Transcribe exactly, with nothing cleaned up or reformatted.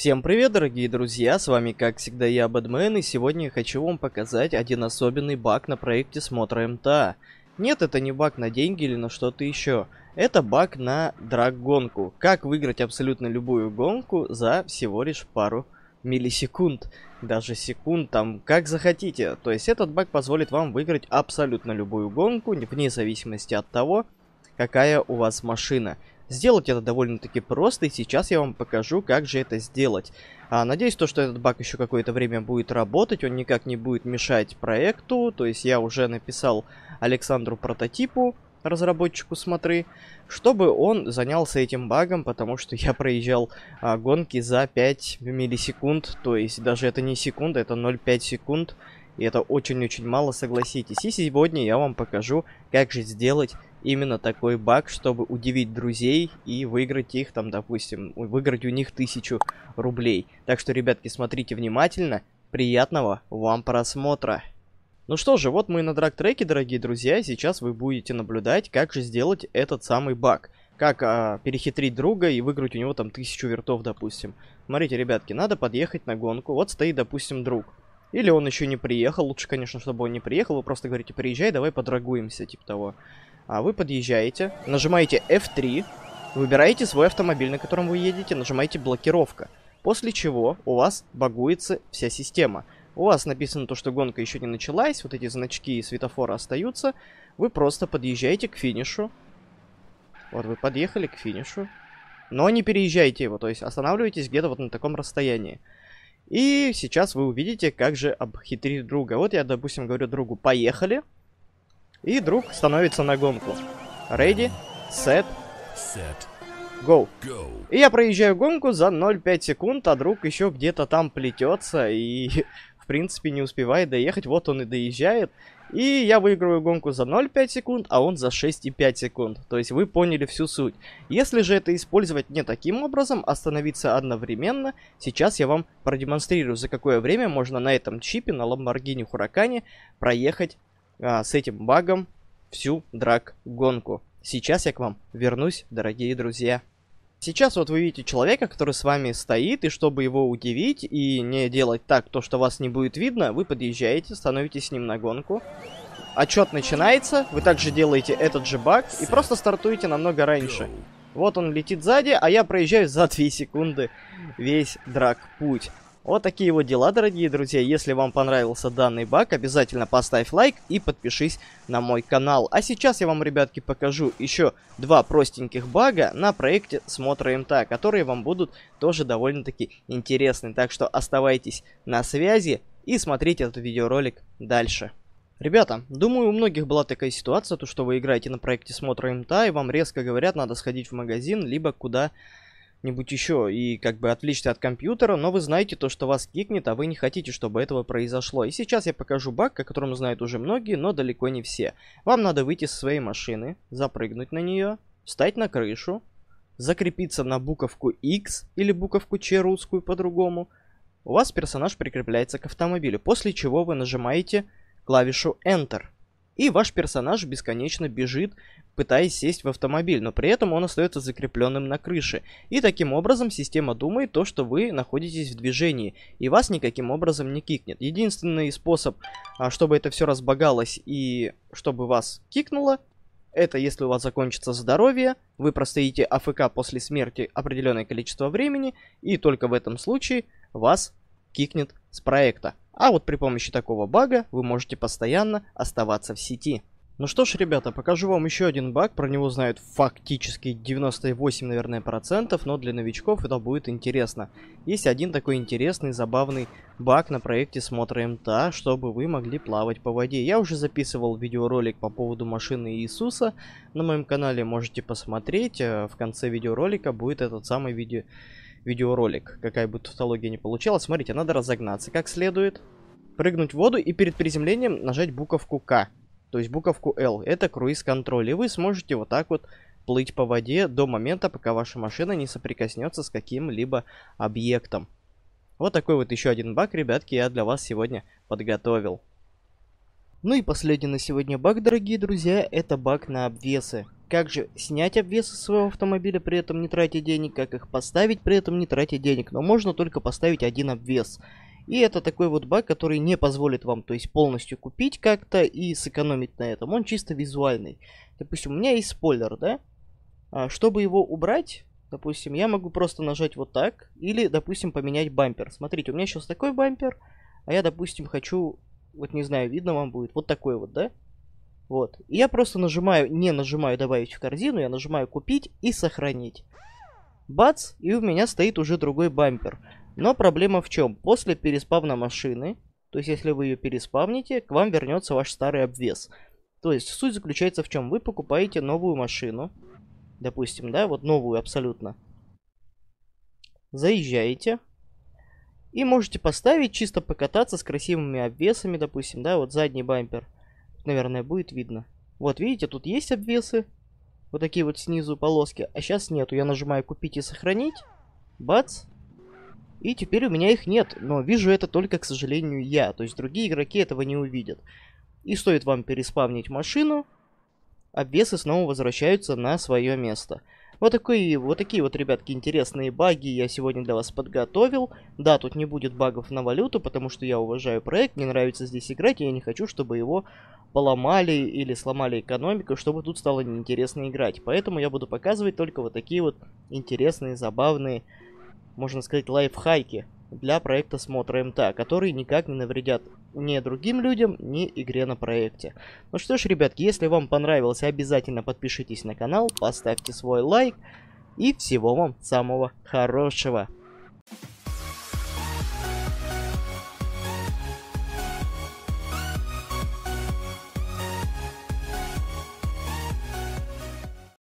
Всем привет, дорогие друзья, с вами как всегда я, Бадмен, и сегодня я хочу вам показать один особенный баг на проекте Смотра эм тэ а. Нет, это не баг на деньги или на что-то еще. Это баг на драг-гонку. Как выиграть абсолютно любую гонку за всего лишь пару миллисекунд, даже секунд, там как захотите. То есть этот баг позволит вам выиграть абсолютно любую гонку, вне зависимости от того, какая у вас машина. Сделать это довольно-таки просто, и сейчас я вам покажу, как же это сделать. А, надеюсь, то, что этот баг еще какое-то время будет работать, он никак не будет мешать проекту. То есть я уже написал Александру прототипу, разработчику Смотры, чтобы он занялся этим багом, потому что я проезжал а, гонки за пять миллисекунд, то есть даже это не секунда, это ноль целых пять секунд, и это очень-очень мало, согласитесь. И сегодня я вам покажу, как же сделать именно такой баг, чтобы удивить друзей и выиграть их, там, допустим, выиграть у них тысячу рублей. Так что, ребятки, смотрите внимательно. Приятного вам просмотра. Ну что же, вот мы и на драг-треке, дорогие друзья, и сейчас вы будете наблюдать, как же сделать этот самый баг. Как а, перехитрить друга и выиграть у него там тысячу вертов, допустим. Смотрите, ребятки, надо подъехать на гонку. Вот стоит, допустим, друг. Или он еще не приехал, лучше, конечно, чтобы он не приехал, вы просто говорите: приезжай, давай подрагуемся, типа того. А вы подъезжаете, нажимаете эф три, выбираете свой автомобиль, на котором вы едете, нажимаете блокировка. После чего у вас багуется вся система. У вас написано то, что гонка еще не началась, вот эти значки и светофоры остаются. Вы просто подъезжаете к финишу. Вот вы подъехали к финишу. Но не переезжайте его, то есть останавливаетесь где-то вот на таком расстоянии. И сейчас вы увидите, как же обхитрить друга. Вот я, допустим, говорю другу: поехали. И друг становится на гонку. Ready, set, set. Go. Go. И я проезжаю гонку за ноль целых пять секунд, а друг еще где-то там плетется и, в принципе, не успевает доехать. Вот он и доезжает. И я выигрываю гонку за ноль целых пять секунд, а он за шесть целых пять секунд. То есть вы поняли всю суть. Если же это использовать не таким образом, остановиться одновременно, сейчас я вам продемонстрирую, за какое время можно на этом чипе, на Ламборгини-Хуракане, проехать а, с этим багом всю драг-гонку. Сейчас я к вам вернусь, дорогие друзья. Сейчас вот вы видите человека, который с вами стоит, и чтобы его удивить и не делать так, то что вас не будет видно, вы подъезжаете, становитесь с ним на гонку. Отчет начинается, вы также делаете этот же баг и просто стартуете намного раньше. Вот он летит сзади, а я проезжаю за две секунды весь драг-путь. Вот такие вот дела, дорогие друзья. Если вам понравился данный баг, обязательно поставь лайк и подпишись на мой канал. А сейчас я вам, ребятки, покажу еще два простеньких бага на проекте Смотра эм тэ а, которые вам будут тоже довольно-таки интересны. Так что оставайтесь на связи и смотрите этот видеоролик дальше. Ребята, думаю, у многих была такая ситуация, то что вы играете на проекте Смотра эм тэ а, и вам резко говорят, надо сходить в магазин, либо куда-то нибудь еще, и как бы отличьте от компьютера, но вы знаете то, что вас кикнет, а вы не хотите, чтобы этого произошло. И сейчас я покажу баг, о котором знают уже многие, но далеко не все. Вам надо выйти со своей машины, запрыгнуть на нее, встать на крышу, закрепиться на буковку X или буковку Ч, русскую по-другому. У вас персонаж прикрепляется к автомобилю, после чего вы нажимаете клавишу Enter. И ваш персонаж бесконечно бежит, пытаясь сесть в автомобиль, но при этом он остается закрепленным на крыше. И таким образом система думает то, что вы находитесь в движении, и вас никаким образом не кикнет. Единственный способ, чтобы это все разбагалось и чтобы вас кикнуло, это если у вас закончится здоровье, вы простоите АФК после смерти определенное количество времени, и только в этом случае вас кикнет с проекта. А вот при помощи такого бага вы можете постоянно оставаться в сети. Ну что ж, ребята, покажу вам еще один баг. Про него знают фактически девяносто восемь, наверное, процентов, но для новичков это будет интересно. Есть один такой интересный, забавный баг на проекте Смотра эм тэ а, чтобы вы могли плавать по воде. Я уже записывал видеоролик по поводу машины Иисуса на моем канале, можете посмотреть. В конце видеоролика будет этот самый видео... видеоролик, какая бы тавтология не получалась. Смотрите, надо разогнаться как следует, прыгнуть в воду и перед приземлением нажать буковку К, то есть буковку Л, это круиз-контроль, и вы сможете вот так вот плыть по воде до момента, пока ваша машина не соприкоснется с каким-либо объектом. Вот такой вот еще один баг, ребятки, я для вас сегодня подготовил. Ну и последний на сегодня баг, дорогие друзья, это баг на обвесы. Как же снять обвесы своего автомобиля, при этом не тратя денег, как их поставить, при этом не тратя денег. Но можно только поставить один обвес. И это такой вот баг, который не позволит вам, то есть, полностью купить как-то и сэкономить на этом. Он чисто визуальный. Допустим, у меня есть спойлер, да? А, чтобы его убрать, допустим, я могу просто нажать вот так. Или, допустим, поменять бампер. Смотрите, у меня сейчас такой бампер, а я, допустим, хочу... Вот не знаю, видно вам будет. Вот такой вот, да? Вот. И я просто нажимаю, не нажимаю добавить в корзину, я нажимаю купить и сохранить. Бац! И у меня стоит уже другой бампер. Но проблема в чем? После переспавна машины, то есть если вы ее переспавните, к вам вернется ваш старый обвес. То есть суть заключается в чем? Вы покупаете новую машину. Допустим, да, вот новую абсолютно. Заезжаете. И можете поставить, чисто покататься с красивыми обвесами, допустим, да, вот задний бампер. Наверное, будет видно. Вот, видите, тут есть обвесы. Вот такие вот снизу полоски. А сейчас нету. Я нажимаю купить и сохранить. Бац. И теперь у меня их нет. Но вижу это только, к сожалению, я. То есть другие игроки этого не увидят. И стоит вам переспавнить машину. Обвесы снова возвращаются на свое место. Вот, такой, вот такие вот, ребятки, интересные баги я сегодня для вас подготовил. Да, тут не будет багов на валюту, потому что я уважаю проект, мне нравится здесь играть, и я не хочу, чтобы его поломали или сломали экономику, чтобы тут стало неинтересно играть. Поэтому я буду показывать только вот такие вот интересные, забавные, можно сказать, лайфхаки для проекта Смотр МТА, которые никак не навредят ни другим людям, ни игре на проекте. Ну что ж, ребятки, если вам понравилось, обязательно подпишитесь на канал, поставьте свой лайк и всего вам самого хорошего.